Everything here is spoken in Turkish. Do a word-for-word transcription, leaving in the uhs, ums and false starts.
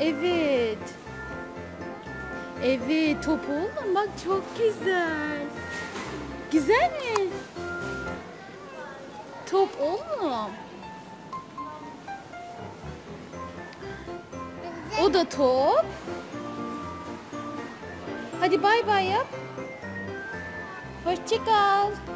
Evet. Evet, topu oğlum bak çok güzel. Güzel mi? Top oğlum. O da top. Hadi bay bay yap. Hoşça kal.